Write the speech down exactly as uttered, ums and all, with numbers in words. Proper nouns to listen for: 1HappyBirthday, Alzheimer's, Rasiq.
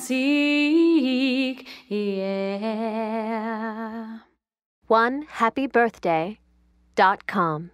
Rasiq, yeah. one happy birthday dot com